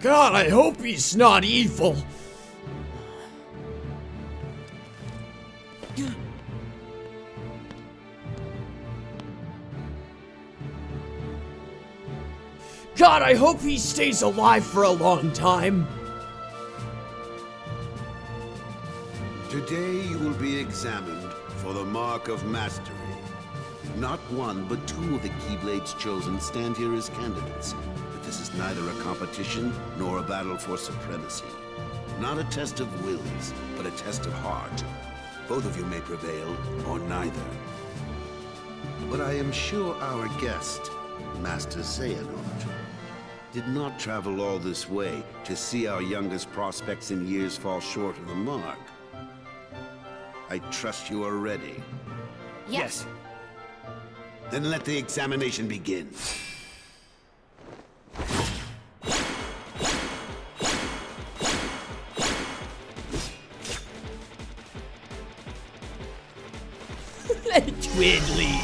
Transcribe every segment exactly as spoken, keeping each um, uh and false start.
God, I hope he's not evil. God, I hope he stays alive for a long time. Today you will be examined for the mark of mastery. Not one, but two of the Keyblades chosen stand here as candidates. But this is neither a competition nor a battle for supremacy. Not a test of wills, but a test of heart. Both of you may prevail, or neither. But I am sure our guest, Master Xehanort, did not travel all this way to see our youngest prospects in years fall short of the mark. I trust you are ready. Yes. Yes. Then let the examination begin. Let's weirdly.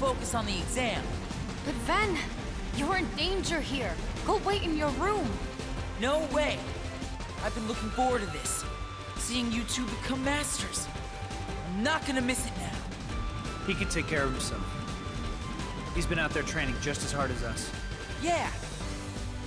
Focus on the exam. But Ven, you're in danger here. Go wait in your room. No way. I've been looking forward to this. Seeing you two become masters. I'm not gonna miss it now. He can take care of himself. He's been out there training just as hard as us. Yeah.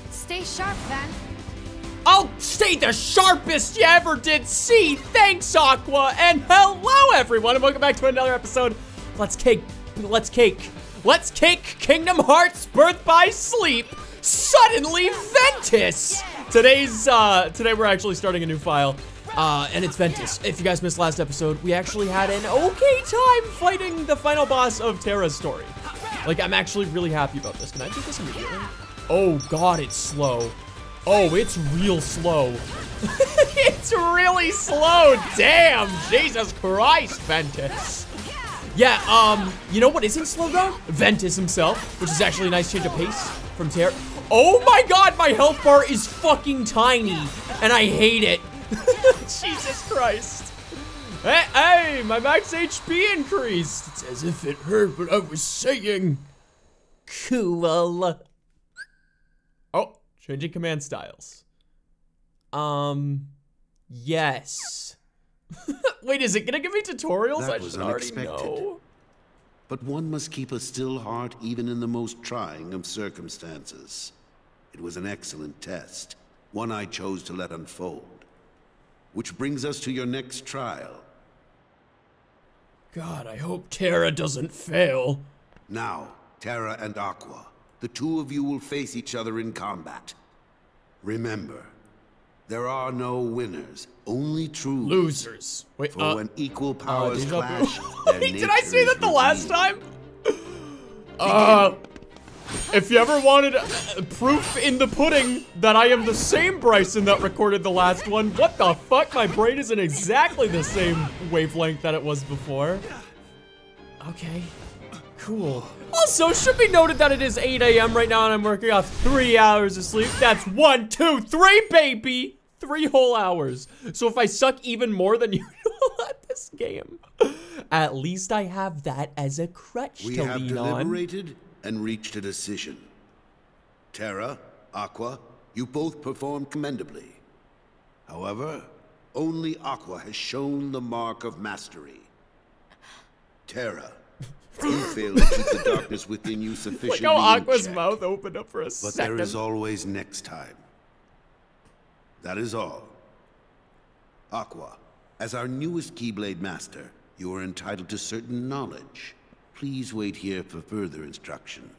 Stay sharp, Ven. I'll stay the sharpest you ever did see. Thanks, Aqua. And hello, everyone, and welcome back to another episode. Let's cake. Let's cake. Let's cake Kingdom Hearts Birth by Sleep. Suddenly Ventus. Today's uh today we're actually starting a new file. Uh and it's Ventus. If you guys missed last episode, we actually had an okay time fighting the final boss of Terra's story. Like, I'm actually really happy about this. Can I do this immediately? Oh god, it's slow. Oh, it's real slow. It's really slow. Damn, Jesus Christ, Ventus. Yeah, um, you know what isn't slow though? Ventus himself, which is actually a nice change of pace from Terra. Oh my god, my health bar is fucking tiny, and I hate it. Jesus Christ. Hey, hey, my max H P increased. It's as if it heard what I was saying. Cool. Oh, changing command styles. Um, yes. Wait, is it gonna give me tutorials? That I was unexpected. Already know. But one must keep a still heart even in the most trying of circumstances. It was an excellent test, one I chose to let unfold. Which brings us to your next trial. God, I hope Terra doesn't fail. Now, Terra and Aqua, the two of you will face each other in combat. Remember, there are no winners, only true losers. Wait, for uh, when equal powers uh, clash. Did I say that the last time? Uh, if you ever wanted proof in the pudding that I am the same Bryson that recorded the last one, what the fuck? My brain isn't exactly the same wavelength that it was before. Okay, cool. Also, should be noted that it is eight A M right now and I'm working off three hours of sleep. That's one, two, three, baby! Three whole hours. So if I suck even more than usual at this game, at least I have that as a crutch to lean on. We have deliberated and reached a decision. Terra, Aqua, you both performed commendably. However, only Aqua has shown the mark of mastery. Terra, you failed to keep the darkness within you sufficiently. Look how Aqua's mouth opened up for a but second. But there is always next time. That is all. Aqua, as our newest Keyblade master, you are entitled to certain knowledge. Please wait here for further instruction.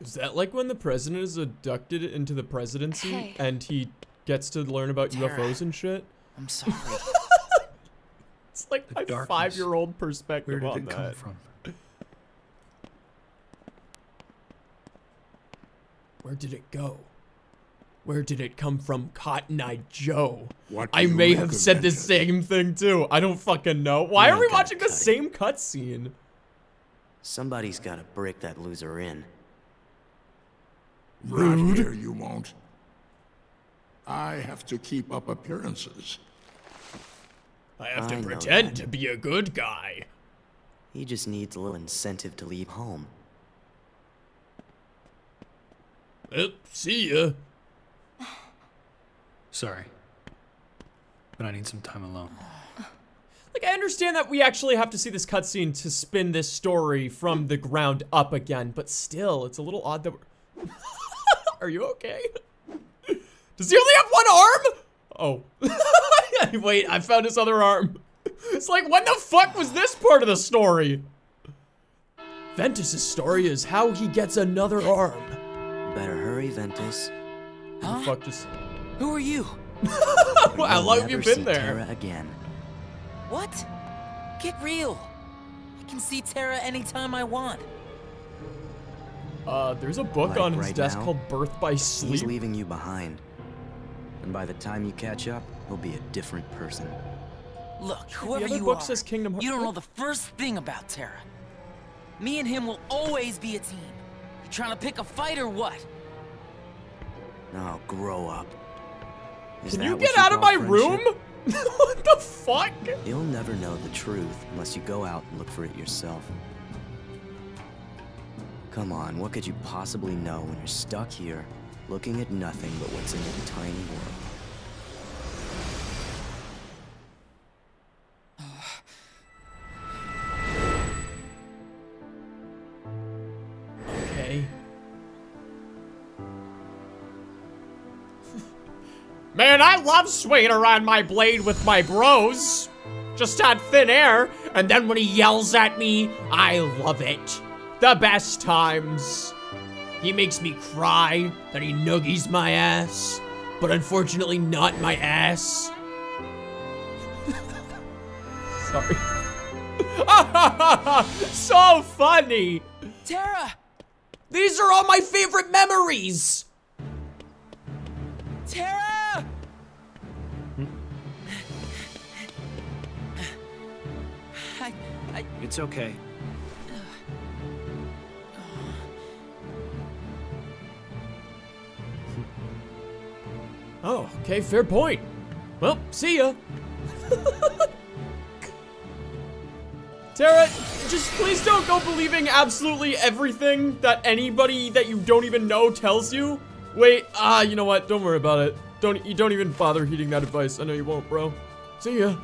Is that like when the president is abducted into the presidency hey. and he gets to learn about Terra, U F Os and shit? I'm sorry. It's like my five-year-old perspective on that. Where did it come from? Where did it go? Where did it come from, Cotton Eye Joe? I may have said the same thing too. I don't fucking know. Why are we watching the same cutscene? Somebody's gotta break that loser in. Rude. Not here, you won't. I have to keep up appearances. I have to I pretend to be a good guy. He just needs a little incentive to leave home. Well, see ya. Sorry. But I need some time alone. Like, I understand that we actually have to see this cutscene to spin this story from the ground up again, but still, it's a little odd that we're... Are you okay? Does he only have one arm? Oh. Wait, I found his other arm. It's like, when the fuck was this part of the story? Ventus' story is how he gets another arm. Better hurry, Ventus. Huh? Fuck this. Who are you? Well, how long have you been there? Terra again. What? Get real. I can see Terra anytime I want. Uh, there's a book like on his right desk now, called Birth by Sleep. He's leaving you behind. And by the time you catch up, he'll be a different person. Look, whoever you book are, says Kingdom Hearts, you don't know the first thing about Terra. Me and him will always be a team. You trying to pick a fight or what? Oh, grow up. Is Can you get out of my room? What the fuck? You'll never know the truth unless you go out and look for it yourself. Come on, what could you possibly know when you're stuck here, looking at nothing but what's in the tiny world? Okay. Man, I love swinging around my blade with my bros, just on thin air, and then when he yells at me, I love it. The best times. He makes me cry, then he noogies my ass, but unfortunately not my ass. Sorry. So funny! Terra! These are all my favorite memories! Terra! Hmm? I, I... It's okay. Oh, okay, fair point. Well, see ya. Terra, just please don't go believing absolutely everything that anybody that you don't even know tells you. Wait, ah, uh, you know what? Don't worry about it. Don't you don't even bother heeding that advice. I know you won't, bro. See ya.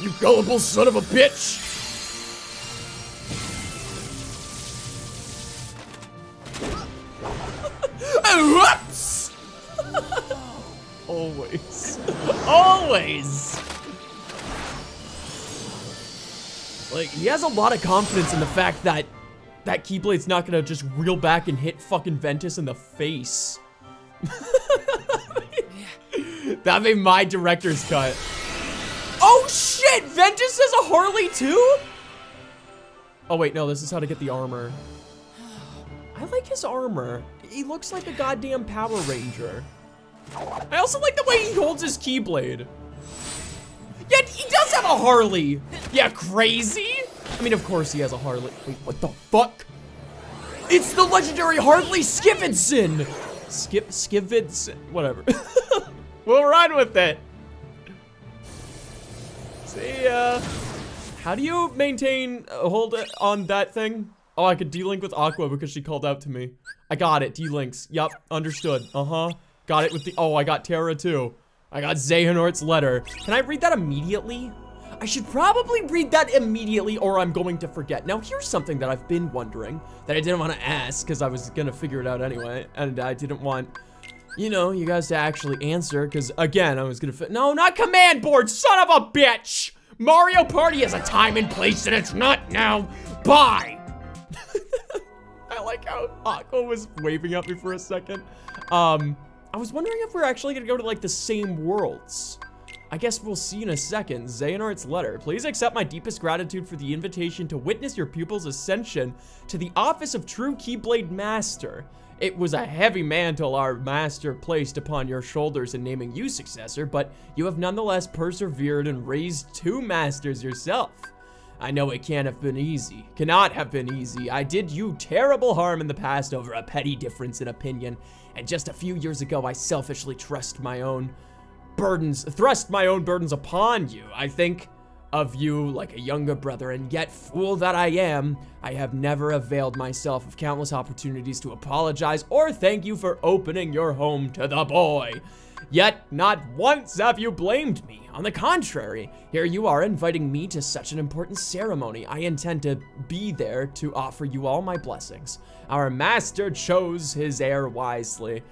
You gullible son of a bitch. Whoops! Always. Always! Like, he has a lot of confidence in the fact that that Keyblade's not gonna just reel back and hit fucking Ventus in the face. That'd be my director's cut. Oh shit! Ventus has a Harley too? Oh wait, no, this is how to get the armor. I like his armor. He looks like a goddamn Power Ranger. I also like the way he holds his Keyblade. Yet he does have a Harley. Yeah, crazy? I mean, of course he has a Harley. Wait, what the fuck? It's the legendary Harley Skivvidson. Skip, Skivvidson, whatever. We'll run with it. See ya. How do you maintain uh, hold it on that thing? Oh, I could D-Link with Aqua because she called out to me. I got it, D-Links. Yup, understood, uh-huh. Got it with the, oh, I got Terra too. I got Xehanort's letter. Can I read that immediately? I should probably read that immediately or I'm going to forget. Now, here's something that I've been wondering that I didn't want to ask because I was gonna figure it out anyway. And I didn't want, you know, you guys to actually answer because again, I was gonna, fit no, not command board, son of a bitch. Mario Party has a time and place and it's not now, bye. I like how Aqua was waving at me for a second. Um. I was wondering if we're actually gonna go to like the same worlds. I guess we'll see in a second. Xehanort's letter. Please accept my deepest gratitude for the invitation to witness your pupil's ascension to the office of true Keyblade Master. It was a heavy mantle our master placed upon your shoulders in naming you successor, but you have nonetheless persevered and raised two masters yourself. I know it can't have been easy. Cannot have been easy. I did you terrible harm in the past over a petty difference in opinion, and just a few years ago I selfishly thrust my own burdens, thrust my own burdens upon you. I think of you like a younger brother, and yet, fool that I am, I have never availed myself of countless opportunities to apologize or thank you for opening your home to the boy. Yet, not once have you blamed me. On the contrary, here you are inviting me to such an important ceremony. I intend to be there to offer you all my blessings. Our master chose his heir wisely.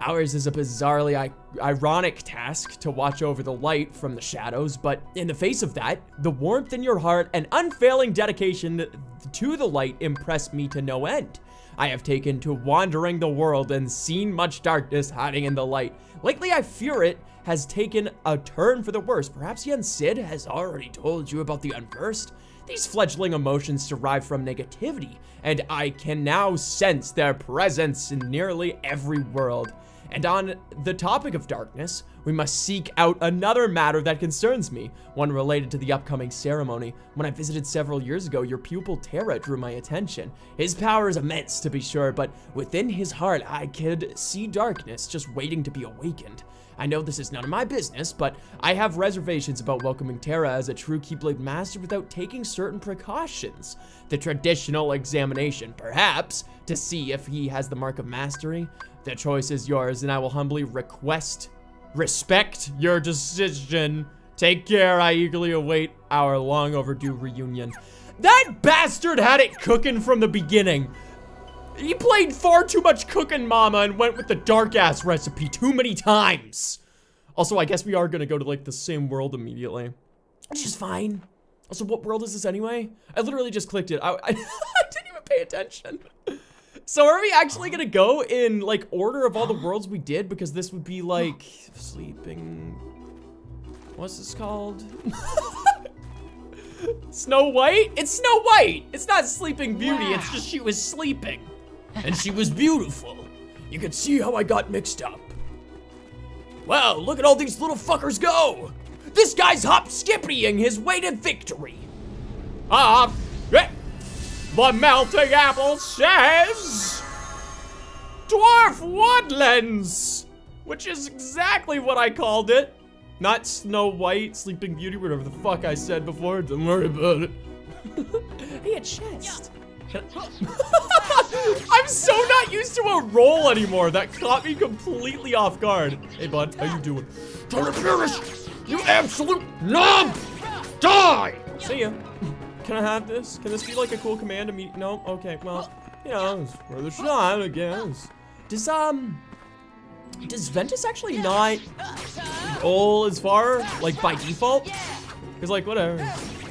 Ours is a bizarrely ironic task to watch over the light from the shadows, but in the face of that, the warmth in your heart and unfailing dedication to the light impressed me to no end. I have taken to wandering the world and seen much darkness hiding in the light. Lately, I fear it has taken a turn for the worse. Perhaps Yen Sid has already told you about the Unversed. These fledgling emotions derive from negativity, and I can now sense their presence in nearly every world. And on the topic of darkness, we must seek out another matter that concerns me, one related to the upcoming ceremony. When I visited several years ago, your pupil Terra drew my attention. His power is immense, to be sure, but within his heart, I could see darkness just waiting to be awakened. I know this is none of my business, but I have reservations about welcoming Terra as a true Keyblade master without taking certain precautions. The traditional examination, perhaps, to see if he has the mark of mastery. The choice is yours, and I will humbly request, respect your decision. Take care, I eagerly await our long overdue reunion. That bastard had it cooking from the beginning. He played far too much cooking mama and went with the dark ass recipe too many times. Also, I guess we are gonna go to like the same world immediately, which is fine. Also, what world is this anyway? I literally just clicked it. I, I, I didn't even pay attention. So are we actually gonna go in like order of all the worlds we did? Because this would be like sleeping. What's this called? Snow White? It's Snow White. It's not Sleeping Beauty. Wow. It's just she was sleeping. And she was beautiful. You can see how I got mixed up. Wow, look at all these little fuckers go. This guy's hop-skippedying his way to victory. Ah, uh, the melting apple says, Dwarf Woodlands, which is exactly what I called it. Not Snow White, Sleeping Beauty, whatever the fuck I said before. Don't worry about it. Hey, a chest. I'm so not used to a roll anymore. That caught me completely off guard. Hey, bud, how you doing? Torapurus, you absolute knob! Die! See ya. Can I have this? Can this be like a cool command to me? No? Okay, well, you know, it's worth a shot, I guess. Does, um... Does Ventus actually not roll as far, like, by default? He's like, whatever.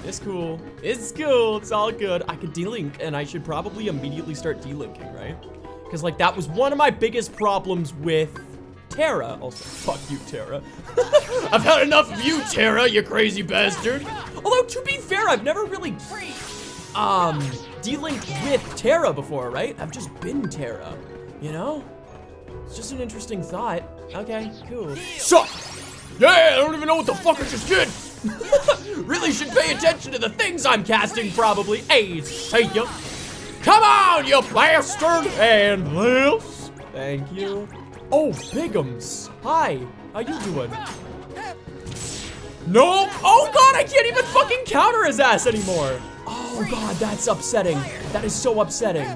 It's cool. It's cool. It's all good. I could D-Link, and I should probably immediately start D-Linking, right? Because, like, that was one of my biggest problems with Terra. Also, fuck you, Terra. I've had enough of you, Terra, you crazy bastard. Although, to be fair, I've never really, um, D-Linked with Terra before, right? I've just been Terra, you know? It's just an interesting thought. Okay, cool. Suck! Yeah, I don't even know what the fuck I just did! Really should pay attention to the things I'm casting, probably. Hey, see ya. Come on, you bastard! And this. Thank you. Oh, Bigums. Hi, how you doing? No! Oh god, I can't even fucking counter his ass anymore! Oh god, that's upsetting. That is so upsetting.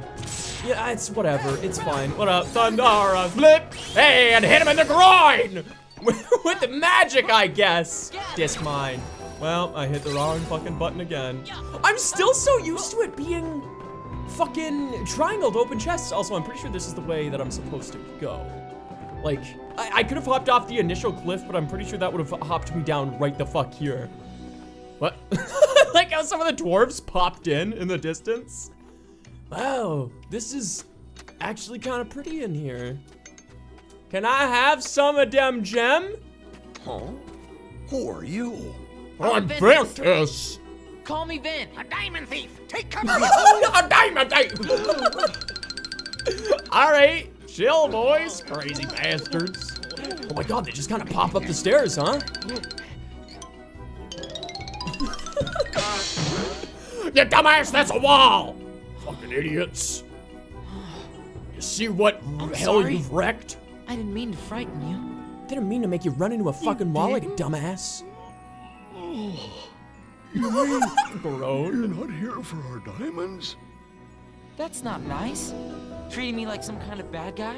Yeah, it's whatever. It's fine. What up, Thundara? Flip! Hey, and hit him in the groin! With the magic, I guess. Disc mine. Well, I hit the wrong fucking button again. I'm still so used to it being fucking triangle to open chests. Also, I'm pretty sure this is the way that I'm supposed to go. Like, I, I could have hopped off the initial cliff, but I'm pretty sure that would have hopped me down right the fuck here. What? Like how some of the dwarves popped in in the distance. Wow, this is actually kind of pretty in here. Can I have some of them gem? Huh? Who are you? I'm Ventus. Call me Vin. A diamond thief. Take cover. A diamond thief. All right, chill, boys. Crazy bastards. Oh my God, they just kind of pop up the stairs, huh? You dumbass, that's a wall! Fucking idiots. You see what I'm hell sorry. You've wrecked? I didn't mean to frighten you. Didn't mean to make you run into a fucking wall like a dumbass. You mean, Barone, you're not here for our diamonds? That's not nice. Treating me like some kind of bad guy?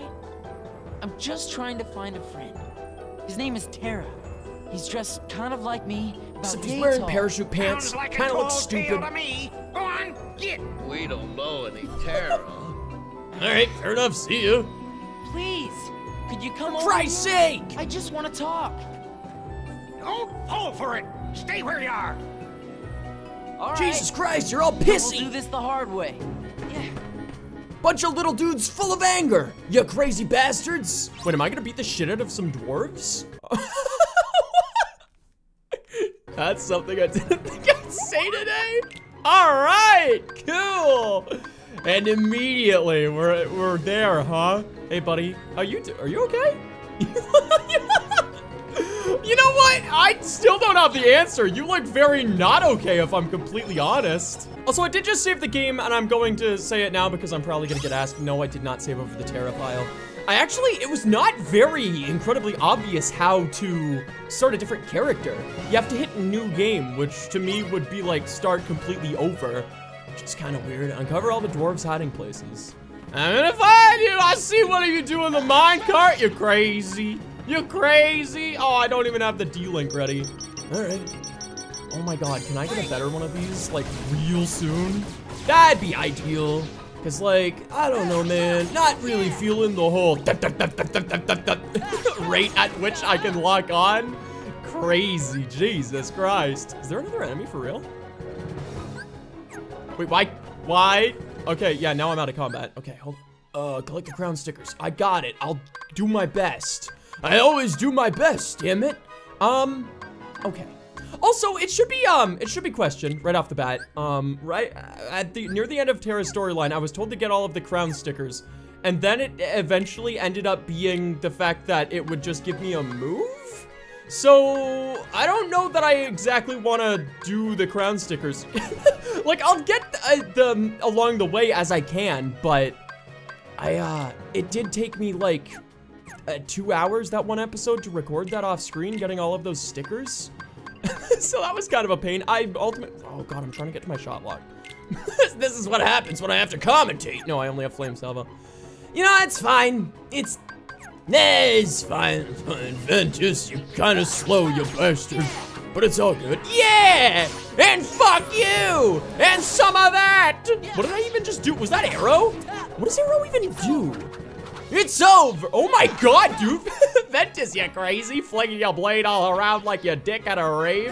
I'm just trying to find a friend. His name is Terra. He's dressed kind of like me. Except he's wearing parachute pants. Sounds like kind of looks stupid. To me. Go on, get. We don't know any Terra. All right, fair enough. See you. Please, could you come over? For Christ's sake! I just want to talk. Don't fall for it. Stay where you are. All Jesus right. Christ, you're all pissy. We'll do this the hard way. Yeah. Bunch of little dudes full of anger. You crazy bastards. Wait, am I gonna beat the shit out of some dwarves? That's something I didn't think I'd say today. All right, cool. And immediately we're we're there, huh? Hey, buddy, are you are you okay? You know what? I still don't have the answer. You look very not okay, if I'm completely honest. Also, I did just save the game, and I'm going to say it now because I'm probably gonna get asked. No, I did not save over the Terra file. I actually, it was not very incredibly obvious how to start a different character. You have to hit new game, which to me would be like start completely over, which is kind of weird. Uncover all the dwarves' hiding places. I'm gonna find you. I see what are you doing the minecart. You're crazy. You're crazy. Oh, I don't even have the D-Link ready. All right. Oh my God, can I get a better one of these like real soon? That'd be ideal. Cause like, I don't know, man, not really feeling the whole rate at which I can lock on. Crazy, Jesus Christ. Is there another enemy for real? Wait, why, why? Okay, yeah, now I'm out of combat. Okay, hold on. Uh, collect the crown stickers. I got it, I'll do my best. I always do my best, damn it. Um, okay. Also, it should be um, it should be questioned right off the bat. Um, right at the near the end of Terra's storyline, I was told to get all of the crown stickers, and then it eventually ended up being the fact that it would just give me a move. So I don't know that I exactly want to do the crown stickers. Like I'll get the, the along the way as I can, but I uh, it did take me like uh, two hours that one episode to record that off screen, getting all of those stickers. So that was kind of a pain. I ultimately, oh God, I'm trying to get to my shot lock. This is what happens when I have to commentate. No, I only have flame salvo. You know, it's fine. It's, it's fine, it's fine. Ventus, you kind of slow, you bastard. But it's all good. Yeah, and fuck you, and some of that. What did I even just do? Was that arrow? What does arrow even do? It's over. Oh my God, dude. Ventus, you crazy, flinging your blade all around like your dick at a rave.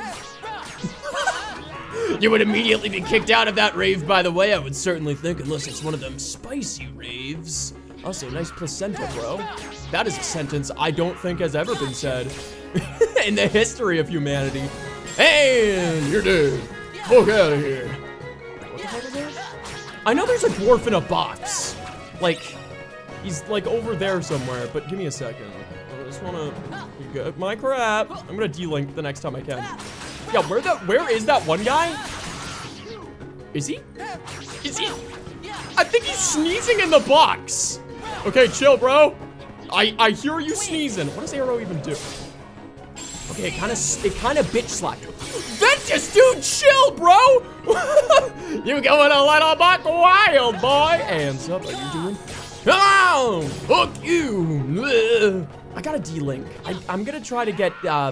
You would immediately be kicked out of that rave, by the way, I would certainly think, unless it's one of them spicy raves. Also, nice placenta, bro. That is a sentence I don't think has ever been said in the history of humanity. And you're dead. Fuck out of here. What the fuck is that? I know there's a dwarf in a box. Like, he's like over there somewhere, but give me a second. I just wanna get my crap. I'm gonna D-Link the next time I can. Yeah, where the where is that one guy? Is he? Is he? I think he's sneezing in the box. Okay, chill, bro. I I hear you sneezing. What does arrow even do? Okay, it kind of it kind of bitch slapped. Ventus, dude, chill, bro. You going a little buck wild, boy? Hands up. Are you doing? Come on, fuck you. I gotta D-Link. I, I'm gonna try to get, uh,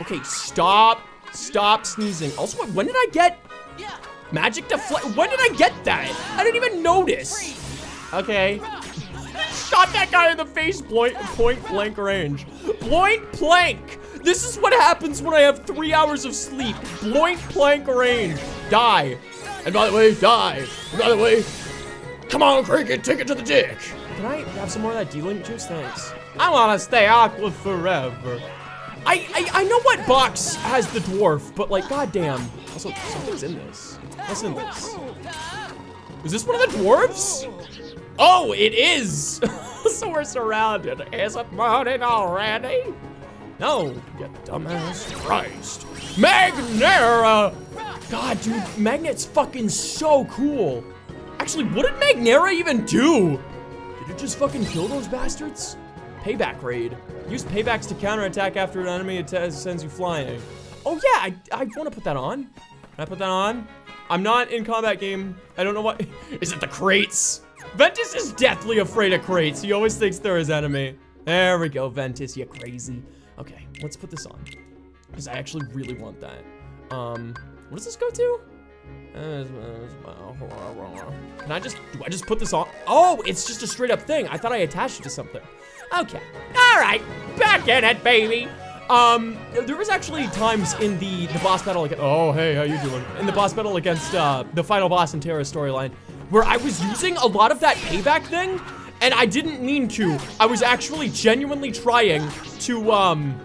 okay, stop, stop sneezing. Also, when did I get magic deflect? When did I get that? I didn't even notice. Okay. Shot that guy in the face, point, point blank range. Point blank. This is what happens when I have three hours of sleep. Point blank range. Die. And by the way, die. And by the way, come on, Cricket, take it to the dick. Can I have some more of that D-Link juice? Thanks. I wanna stay Aqua forever. I, I I know what box has the dwarf, but like, goddamn. Also, something's in this. What's in this? Is this one of the dwarves? Oh, it is. So we're surrounded. Is it morning already? No, you dumbass. Christ. Magnera! god, dude, Magnet's fucking so cool. Actually, what did Magnera even do? Did it just fucking kill those bastards? Payback raid. Use paybacks to counterattack after an enemy sends you flying. Oh yeah, I, I want to put that on. Can I put that on? I'm not in combat game. I don't know what. Is it the crates? Ventus is deathly afraid of crates. He always thinks they're his enemy. There we go, Ventus, you crazy. Okay, let's put this on. Because I actually really want that. Um, what does this go to? Can I just, do I just put this on? Oh, it's just a straight up thing. I thought I attached it to something. Okay, all right, back in it, baby. Um, there was actually times in the, the boss battle, against, oh, hey, how you doing? In the boss battle against uh, the final boss in Terra's storyline, where I was using a lot of that payback thing, and I didn't mean to. I was actually genuinely trying to, um,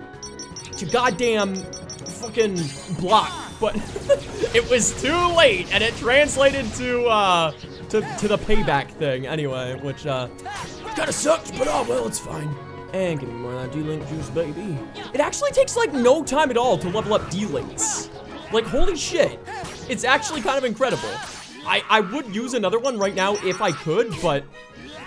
to goddamn fucking block, but it was too late, and it translated to, uh, to, to the payback thing anyway, which, uh, kinda sucked, but oh, well, it's fine. And give me more of that D-Link juice, baby. It actually takes, like, no time at all to level up D-Links. Like, holy shit. It's actually kind of incredible. I, I would use another one right now if I could, but...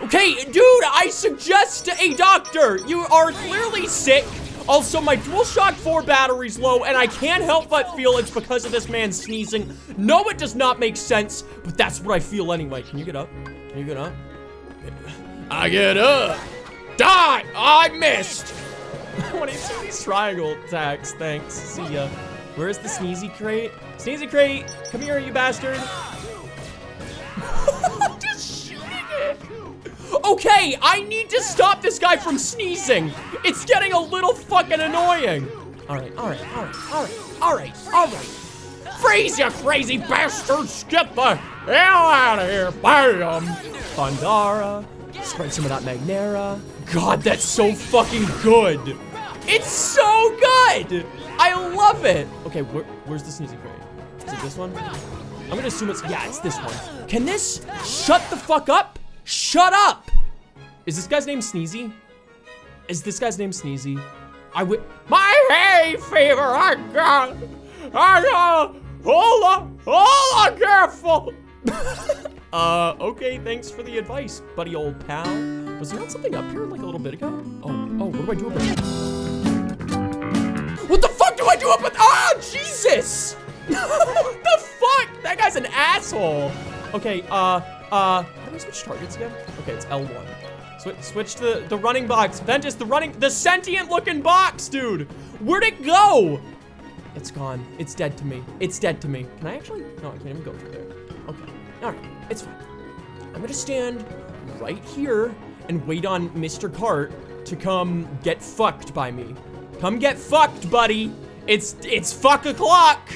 Okay, dude, I suggest a doctor. You are clearly sick. Also, my DualShock four battery's low, and I can't help but feel it's because of this man sneezing. No, it does not make sense, but that's what I feel anyway. Can you get up? Can you get up? I get up. Die! I missed! I want to see these triangle attacks. Thanks. See ya. Where's the sneezy crate? Sneezy crate! Come here, you bastard! Just shooting it! Okay, I need to stop this guy from sneezing! It's getting a little fucking annoying! Alright, alright, alright, alright, alright, alright! Freeze, you crazy bastards! Get the hell out of here! Bam! Pandara. Spread some of that Magnera. God, that's so fucking good. It's so good. I love it. Okay, where, where's the sneezy crate? Is it this one? I'm gonna assume it's, yeah, it's this one. Can this, shut the fuck up? Shut up. Is this guy's name Sneezy? Is this guy's name Sneezy? I would, my hay fever, I got, I got, hold on, hold on, careful. Uh, okay, thanks for the advice, buddy old pal. Was there not something up here like a little bit ago? Oh, oh, what do I do about it? What the fuck do I do up with- Ah, Jesus! What the fuck? That guy's an asshole. Okay, uh, uh, how do I switch targets again? Okay, it's L one. Switch, switch to the, the running box. Ventus, the running- the sentient looking box, dude! Where'd it go? It's gone. It's dead to me. It's dead to me. Can I actually- No, I can't even go through there. Okay. All right, it's fine. I'm gonna stand right here and wait on Mister Cart to come get fucked by me. Come get fucked, buddy. It's it's fuck o'clock.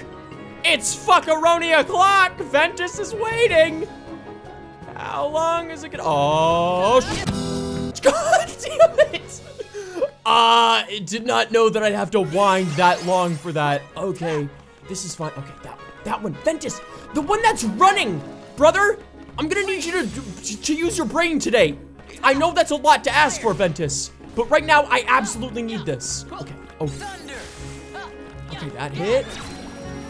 It's fuckaroni o'clock. Ventus is waiting. How long is it gonna? Oh, sh God damn it! Uh, I did not know that I'd have to wind that long for that. Okay, this is fine. Okay, that one, that one, Ventus, the one that's running. Brother, I'm gonna need you to, to use your brain today. I know that's a lot to ask for, Ventus, but right now I absolutely need this. Okay, oh. Okay, that hit.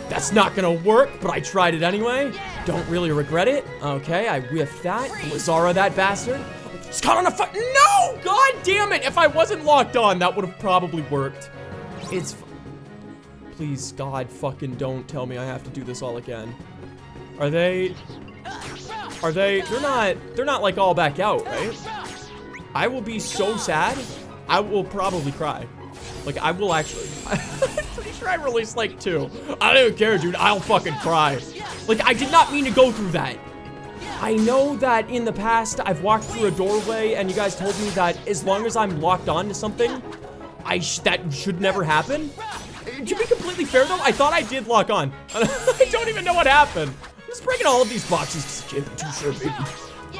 That's not gonna work, but I tried it anyway. Don't really regret it. Okay, I whiffed that. Lazara, that bastard. It's caught on a fuck. No, god damn it. If I wasn't locked on, that would have probably worked. It's, please, God, fucking don't tell me I have to do this all again. Are they... Are they, they're not, they're not like all back out, right? I will be so sad. I will probably cry. Like I will actually, I'm pretty sure I released like two. I don't even care, dude, I'll fucking cry. Like I did not mean to go through that. I know that in the past I've walked through a doorway and you guys told me that as long as I'm locked on to something, I sh that should never happen. To be completely fair though, I thought I did lock on. I don't even know what happened. Let's break in all of these boxes, because I can't be too sure, baby.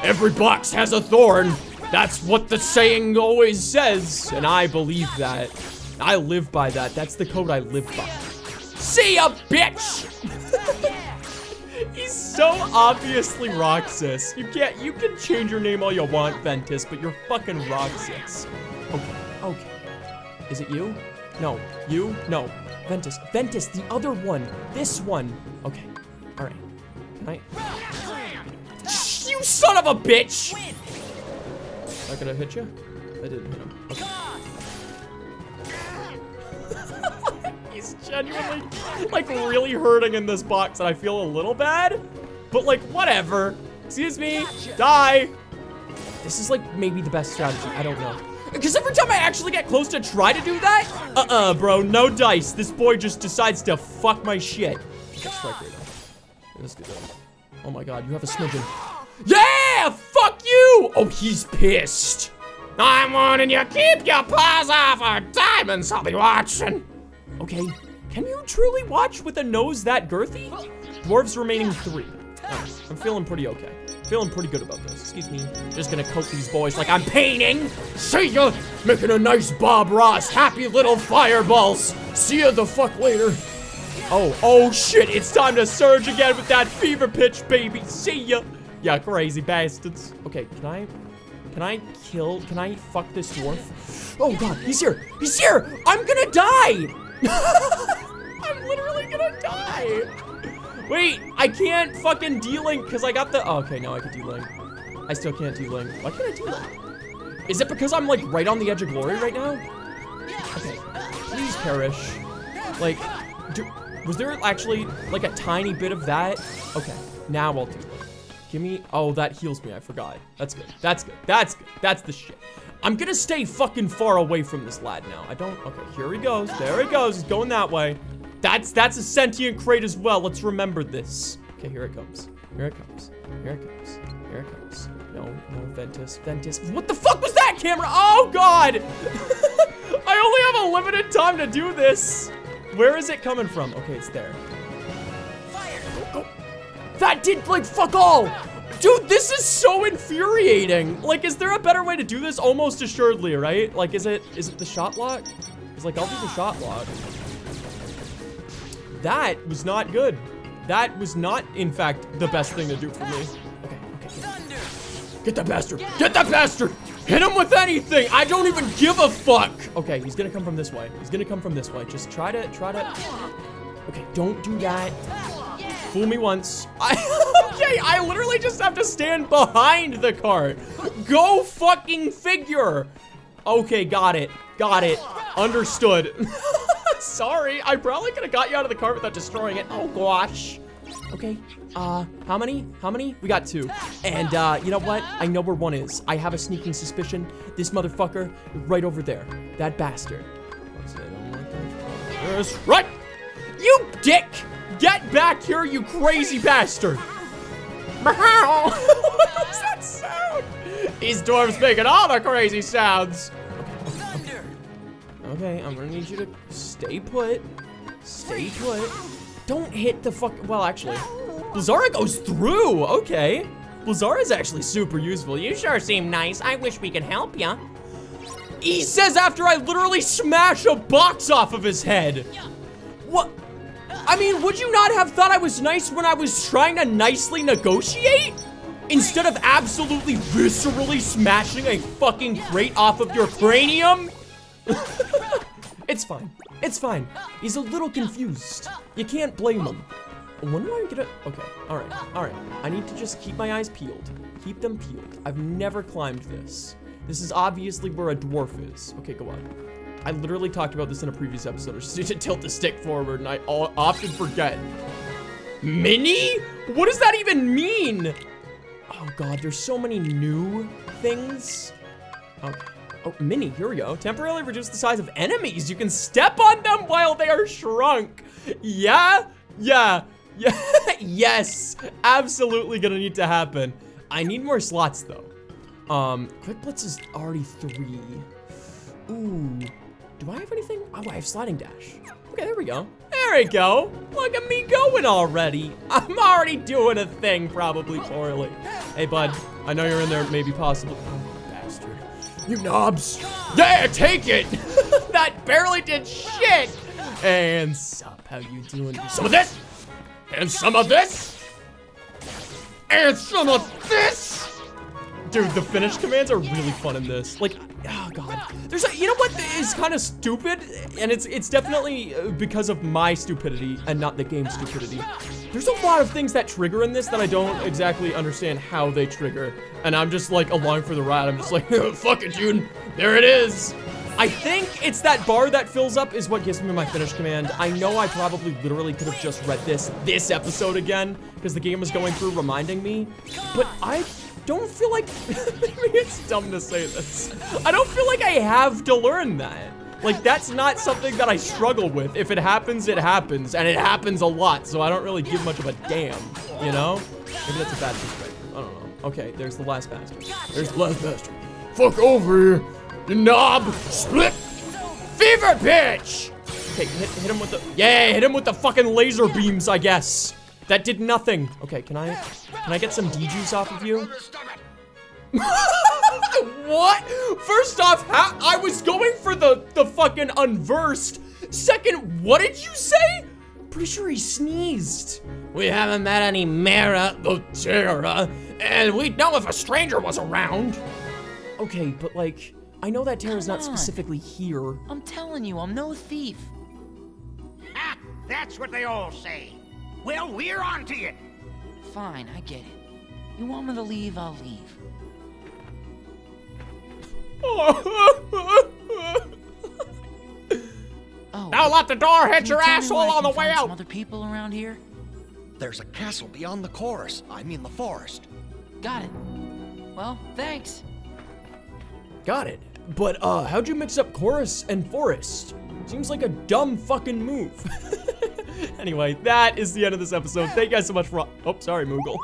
Every box has a thorn. That's what the saying always says, and I believe that. I live by that. That's the code I live by. See ya, bitch! He's so obviously Roxas. You can't, you can change your name all you want, Ventus, but you're fucking Roxas. Okay, okay. Is it you? No. You? No. Ventus. Ventus, the other one. This one. Okay. All right. Can I? You son of a bitch! Am I gonna hit you? I didn't hit him. Okay. He's genuinely, like, really hurting in this box, and I feel a little bad, but, like, whatever. Excuse me. Die. This is, like, maybe the best strategy. I don't know. Because every time I actually get close to try to do that, uh-uh, bro, no dice. This boy just decides to fuck my shit. Let's strike right now. Let's get that. Oh, my God. You have a smidgen. Yeah! Fuck you! Oh, he's pissed. I'm warning you, keep your paws off our diamonds. I'll be watching. Okay. Can you truly watch with a nose that girthy? Dwarves remaining three. Right. I'm feeling pretty okay. Feeling pretty good about this. Excuse me. Just gonna coat these boys like I'm painting. See ya! Making a nice Bob Ross. Happy little fireballs. See ya the fuck later. Oh, oh shit. It's time to surge again with that fever pitch, baby. See ya. Yeah, crazy bastards. Okay, can I... Can I kill... Can I fuck this dwarf? Oh, God. He's here. He's here! I'm gonna die! I'm literally gonna die! Wait, I can't fucking D-Link because I got the... Oh, okay, now I can D-Link. I still can't D-Link. Why can't I D-Link? Is it because I'm, like, right on the edge of glory right now? Okay, please perish. Like, do, was there actually, like, a tiny bit of that? Okay, now I'll D-Link. Give me... Oh, that heals me. I forgot. That's good. That's good. That's good. That's the shit. I'm gonna stay fucking far away from this lad now. I don't... Okay, here he goes. There he goes. He's going that way. That's that's a sentient crate as well. Let's remember this. Okay, here it comes. Here it comes. Here it comes. Here it comes. No, no, Ventus. Ventus. What the fuck was that, camera? Oh, God! I only have a limited time to do this. Where is it coming from? Okay, it's there. Fire! Go, go. That did, like, fuck all! Dude, this is so infuriating. Like, is there a better way to do this? Almost assuredly, right? Like, is it is it the shot lock? It's like, I'll do the shot lock. That was not good. That was not, in fact, the best thing to do for me. Okay, okay. Get the bastard. Get the bastard. Hit him with anything. I don't even give a fuck. Okay, he's gonna come from this way. He's gonna come from this way. Just try to, try to. Okay, don't do that. Fool me once. I, okay, I literally just have to stand behind the cart. Go fucking figure. Okay, got it. Got it. Understood. Sorry, I probably could have got you out of the cart without destroying it. Oh, gosh. Okay, uh, how many? How many? We got two. And, uh, you know what? I know where one is. I have a sneaking suspicion. This motherfucker right over there. That bastard. That's right. You dick. Get back here, you crazy bastard! What was that sound? These dwarves making all the crazy sounds. Okay, okay, I'm gonna need you to stay put. Stay put. Don't hit the fuck. Well, actually, Blizzara goes through. Okay, Blizzara's actually super useful. You sure seem nice. I wish we could help ya. He says after I literally smash a box off of his head. What? I mean, would you not have thought I was nice when I was trying to nicely negotiate? Instead of absolutely viscerally smashing a fucking crate off of your cranium? It's fine. It's fine. He's a little confused. You can't blame him. When do I get a- Okay. Alright. Alright. I need to just keep my eyes peeled. Keep them peeled. I've never climbed this. This is obviously where a dwarf is. Okay, go on. I literally talked about this in a previous episode. I just need to tilt the stick forward, and I all often forget. Mini? What does that even mean? Oh, God, there's so many new things. Oh, oh, mini, here we go. Temporarily reduce the size of enemies. You can step on them while they are shrunk. Yeah, yeah, yeah. Yes, absolutely gonna need to happen. I need more slots, though. Um, Quick Blitz is already three. Ooh. Do I have anything? Oh, I have sliding dash. Okay, there we go. There we go. Look at me going already. I'm already doing a thing, probably poorly. Hey, bud. I know you're in there, maybe possible. Oh, bastard. You knobs. Yeah, take it. That barely did shit. And sup, how you doing? Some of this. And some of this. And some of this. Dude, the finish commands are really fun in this. Like, oh, God. There's a, you know what is kind of stupid, and it's it's definitely because of my stupidity and not the game's stupidity. There's a lot of things that trigger in this that I don't exactly understand how they trigger, and I'm just like along for the ride. I'm just like, oh, fuck it, June. There it is. I think it's that bar that fills up is what gives me my finish command. I know I probably literally could have just read this this episode again because the game was going through reminding me, but I don't feel like, maybe it's dumb to say this, I don't feel like I have to learn that. Like, that's not something that I struggle with. If it happens, it happens, and it happens a lot, so I don't really give much of a damn, you know? Maybe that's a bad perspective, I don't know. Okay, there's the last bastard. There's the last bastard. Fuck over here. The knob split fever pitch. Okay, hit, hit him with the yeah, hit him with the fucking laser beams. I guess that did nothing. Okay, can I can I get some D juice off of you? What? First off, how, I was going for the the fucking unversed. Second, what did you say? Pretty sure he sneezed. We haven't met any Mara the Terra, and we'd know if a stranger was around. Okay, but like, I know that Terra's not specifically here. I'm telling you, I'm no thief. Ha! That's what they all say. Well, we're on to you. Fine, I get it. You want me to leave, I'll leave. Oh, now let the door hit your asshole on the way out. Some other people around here? There's a castle beyond the chorus. I mean the forest. Got it. Well, thanks. Got it. But, uh, how'd you mix up chorus and forest? Seems like a dumb fucking move. Anyway, that is the end of this episode. Thank you guys so much for- Oh, sorry, Moogle.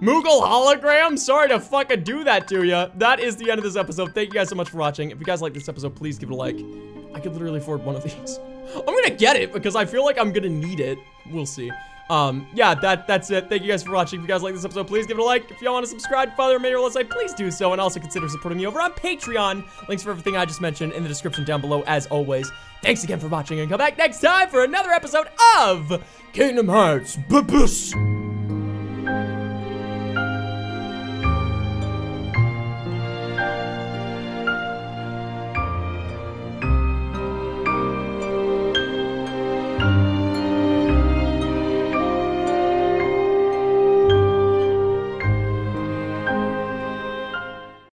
Moogle hologram? Sorry to fucking do that to ya. That is the end of this episode. Thank you guys so much for watching. If you guys like this episode, please give it a like. I could literally afford one of these. I'm gonna get it because I feel like I'm gonna need it. We'll see. Um, yeah, that, that's it. Thank you guys for watching. If you guys like this episode, please give it a like. If y'all want to subscribe, follow me on the website, please do so. And also consider supporting me over on Patreon. Links for everything I just mentioned in the description down below, as always. Thanks again for watching, and come back next time for another episode of Kingdom Hearts Birth by Sleep.